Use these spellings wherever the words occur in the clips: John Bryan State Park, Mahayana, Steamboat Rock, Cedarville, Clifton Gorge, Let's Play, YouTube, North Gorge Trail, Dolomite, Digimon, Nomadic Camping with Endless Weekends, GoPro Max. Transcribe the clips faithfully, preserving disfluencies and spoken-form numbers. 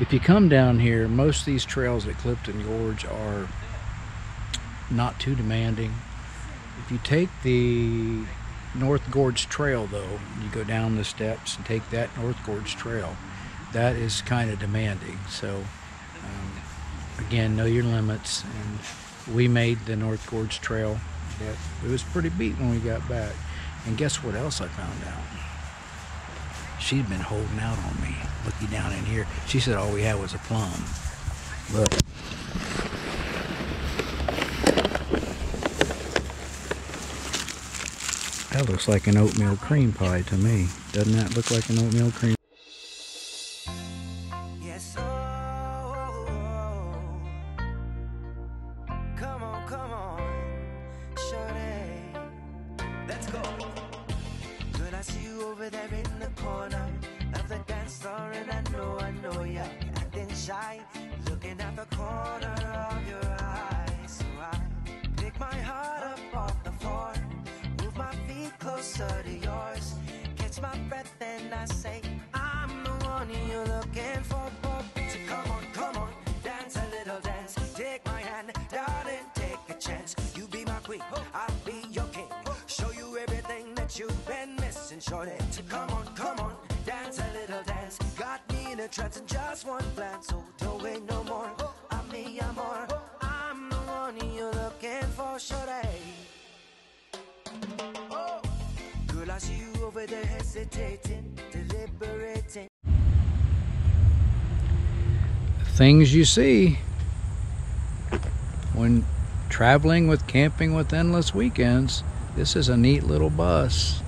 If you come down here, most of these trails at Clifton Gorge are not too demanding. If you take the North Gorge Trail, though, you go down the steps and take that North Gorge Trail, that is kind of demanding. So um, again, know your limits. And we made the North Gorge Trail, but it was pretty beat when we got back. And guess what else I found out? She'd been holding out on me, looking down in here. She said all we had was a plum. Look. That looks like an oatmeal cream pie to me. Doesn't that look like an oatmeal cream? Yes, oh, oh, oh. Come on, come on, shorty. Let's go. Girl, I see you over there in the corner of the dance floor, and I know, I know you're acting shy, looking at the corner of your eyes. So I pick my heart up off the floor, my feet closer to yours, catch my breath and I say, I'm the one you're looking for. So come on, come on, dance a little dance, take my hand, darling, take a chance. You be my queen, I'll be your king, show you everything that you've been missing, shorty. So come on, come on, dance a little dance, got me in a trance and just one glance. So don't wait no more, I'm me, I'm more, I'm the one you're looking for, shorty. Oh. Girl, I see you over there hesitating, deliberating. Things you see when traveling with Camping with Endless Weekends. This is a neat little bus.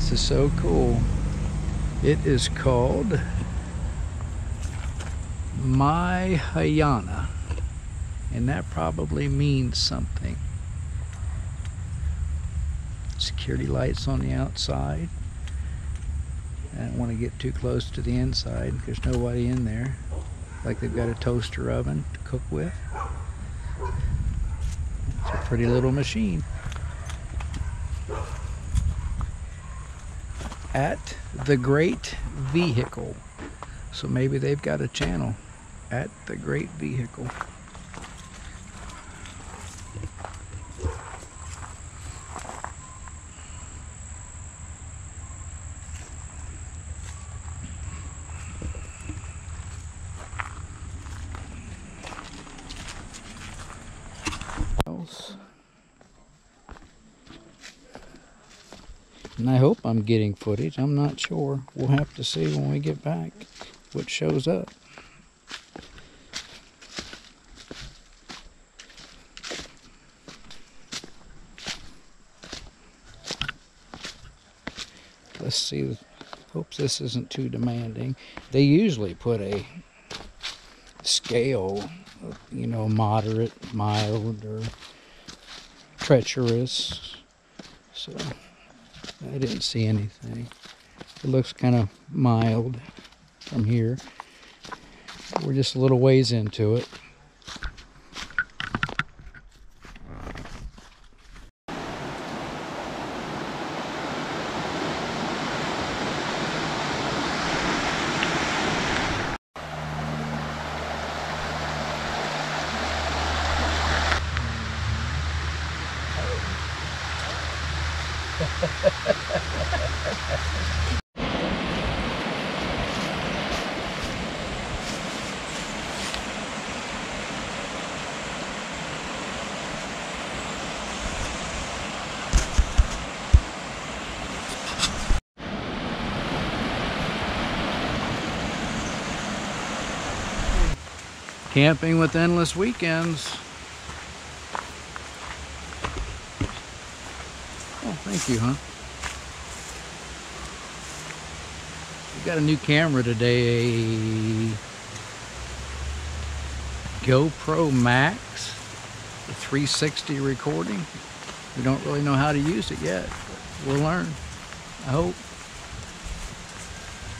This is so cool. It is called Mahayana, and that probably means something. Security lights on the outside. I don't want to get too close to the inside. There's nobody in there. Like they've got a toaster oven to cook with. It's a pretty little machine. At the Great Vehicle. So maybe they've got a channel. At the Great Vehicle. And I hope I'm getting footage. I'm not sure. We'll have to see when we get back what shows up. Let's see. Hope this isn't too demanding. They usually put a scale, you know, moderate, mild, or treacherous. So I didn't see anything. It looks kind of mild from here. We're just a little ways into it. Camping with Endless Weekends. Oh, thank you, huh? We got a new camera today, a GoPro Max, a three sixty recording. We don't really know how to use it yet. We'll learn, I hope.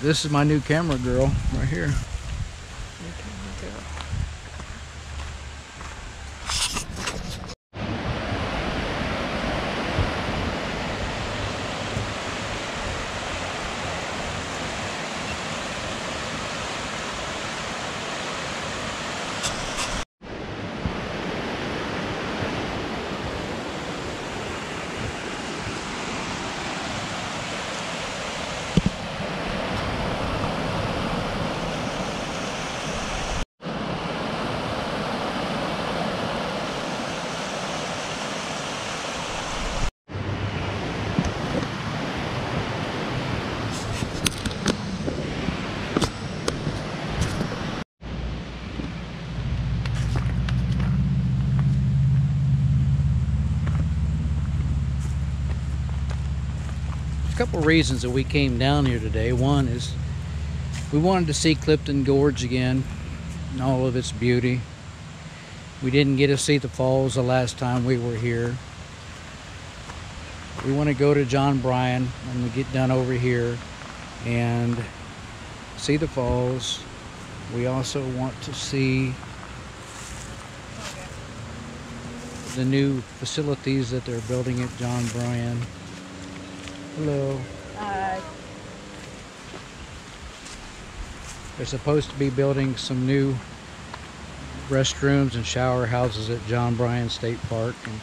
This is my new camera girl right here. couple reasons that we came down here today. One is we wanted to see Clifton Gorge again and all of its beauty. We didn't get to see the falls the last time we were here. We want to go to John Bryan when we get done over here and see the falls. We also want to see the new facilities that they're building at John Bryan. Hello. Uh, they're supposed to be building some new restrooms and shower houses at John Bryan State Park, and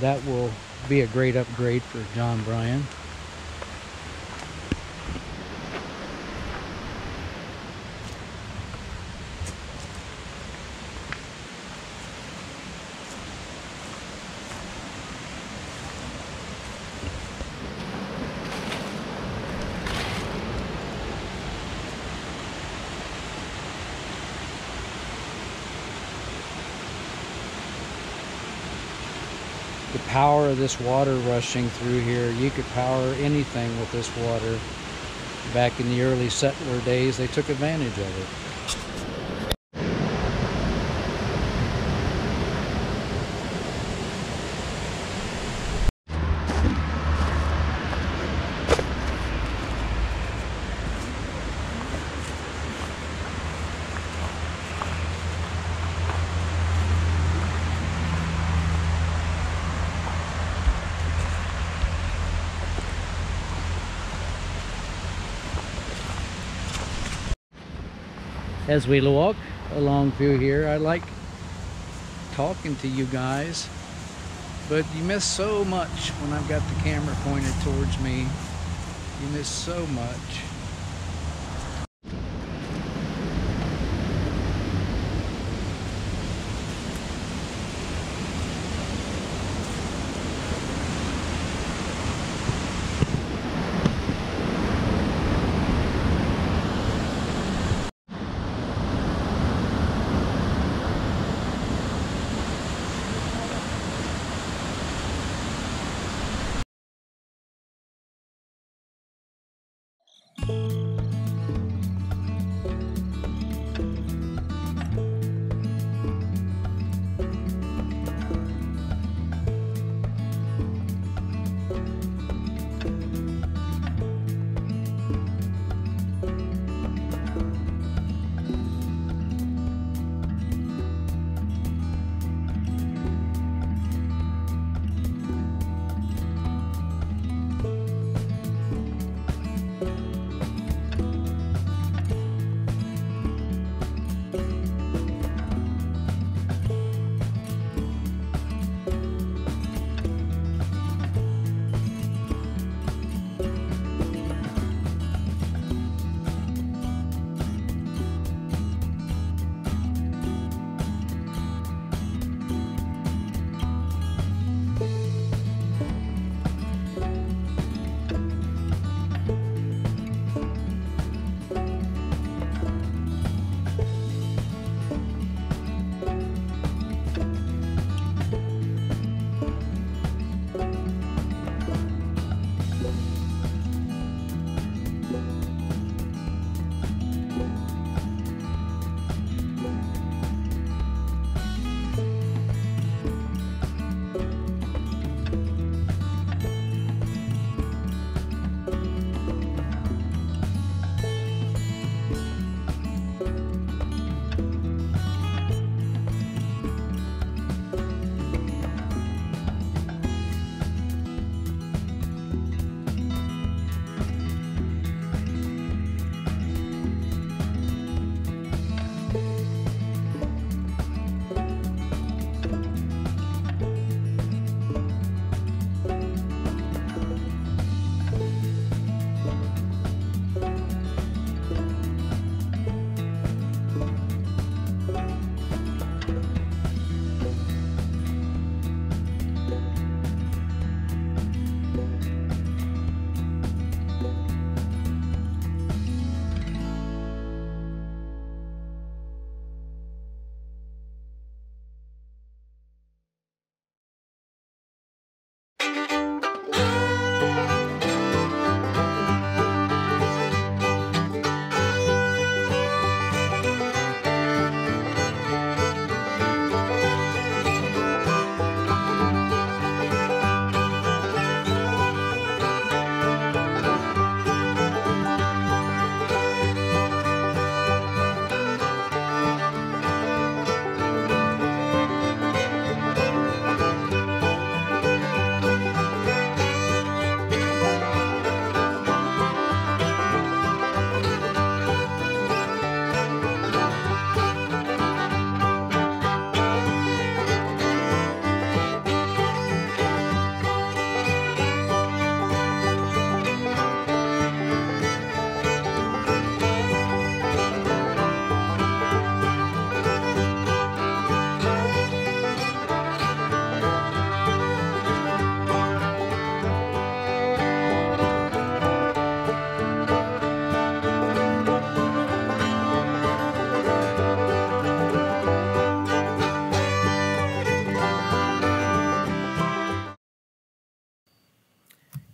that will be a great upgrade for John Bryan. The power of this water rushing through here, you could power anything with this water. Back in the early settler days, they took advantage of it. As we walk along through here, I like talking to you guys, but you miss so much when I've got the camera pointed towards me. You miss so much.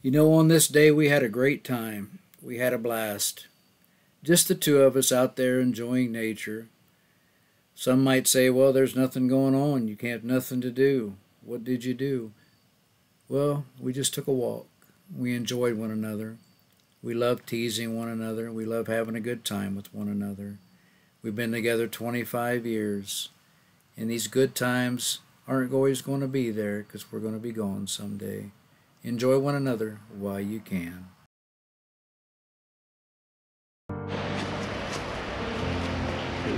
You know, on this day we had a great time. We had a blast. Just the two of us out there enjoying nature. Some might say, well, there's nothing going on. You can't have nothing to do. What did you do? Well, we just took a walk. We enjoyed one another. We love teasing one another. We love having a good time with one another. We've been together twenty-five years. And these good times aren't always going to be there because we're going to be gone someday. Enjoy one another while you can.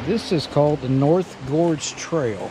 This is called the North Gorge Trail.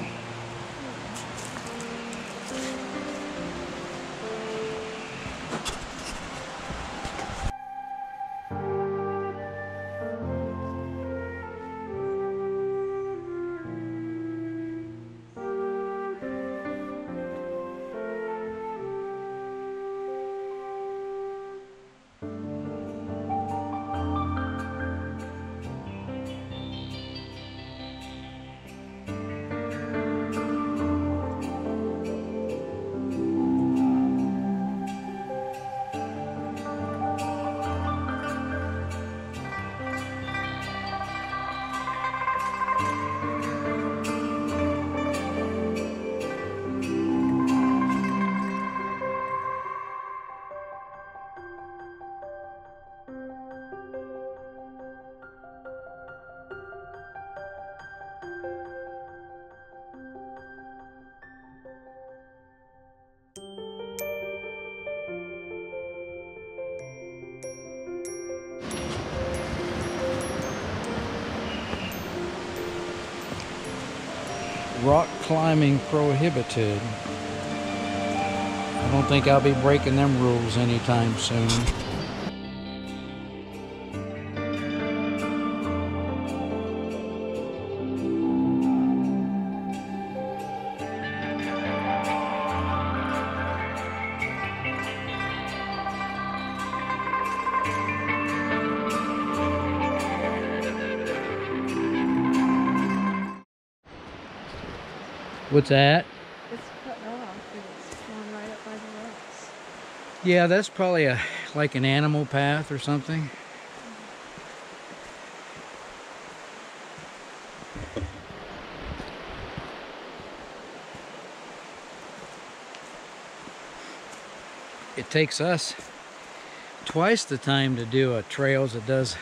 Rock climbing prohibited. I don't think I'll be breaking them rules anytime soon. What's that? It's cutting off and it's going right up by the rocks. Yeah, that's probably a like an animal path or something. Mm-hmm. It takes us twice the time to do a trail as it does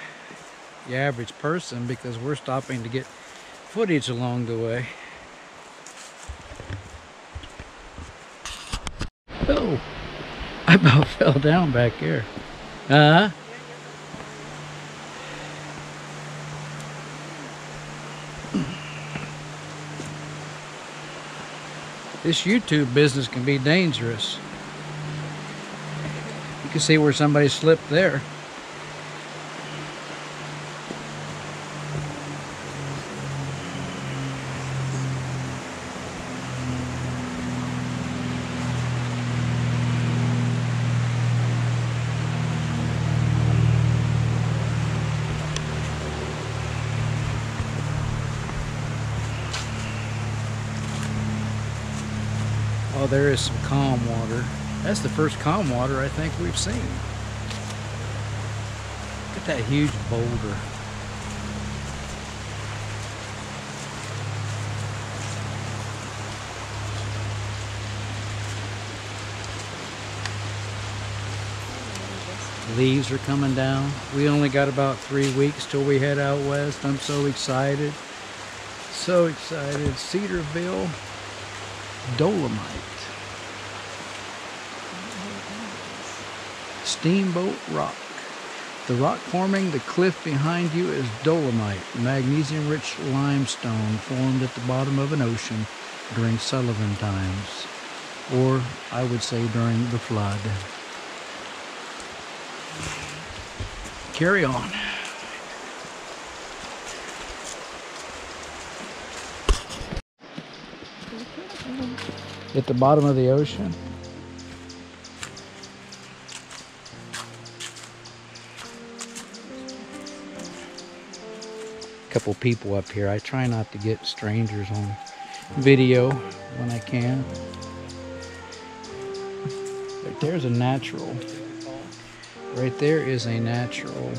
the average person because we're stopping to get footage along the way. I about fell down back here. Uh-huh. This YouTube business can be dangerous. You can see where somebody slipped there. There is some calm water. That's the first calm water I think we've seen. Look at that huge boulder. Leaves are coming down. We only got about three weeks till we head out west. I'm so excited. So excited. Cedarville, Dolomite. Steamboat Rock. The rock forming the cliff behind you is dolomite, magnesium-rich limestone formed at the bottom of an ocean during Sullivan times, or I would say during the flood. Carry on. At the bottom of the ocean. Couple people up here. I try not to get strangers on video when I can. But there's a natural Right there is a natural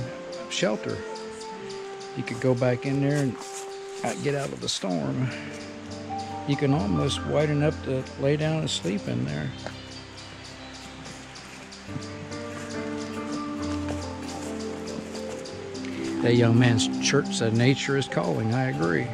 shelter. You could go back in there and get out of the storm. You can almost widen up to lay down and sleep in there. That young man's church said nature is calling. I agree.